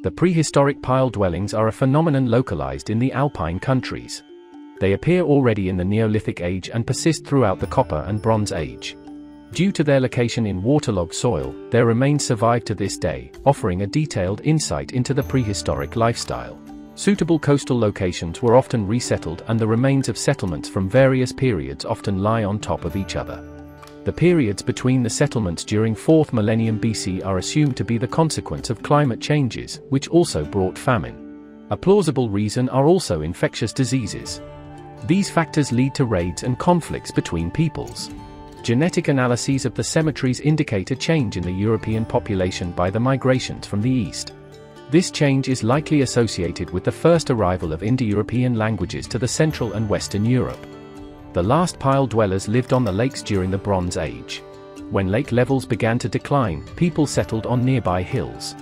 The prehistoric pile dwellings are a phenomenon localized in the Alpine countries. They appear already in the Neolithic age and persist throughout the Copper and Bronze Age. Due to their location in waterlogged soil, their remains survive to this day, offering a detailed insight into the prehistoric lifestyle. Suitable coastal locations were often resettled, and the remains of settlements from various periods often lie on top of each other. The periods between the settlements during 4th millennium BC are assumed to be the consequence of climate changes, which also brought famine. A plausible reason are also infectious diseases. These factors lead to raids and conflicts between peoples. Genetic analyses of the cemeteries indicate a change in the European population by the migrations from the east. This change is likely associated with the first arrival of Indo-European languages to the Central and Western Europe. The last pile dwellers lived on the lakes during the Bronze Age. When lake levels began to decline, people settled on nearby hills.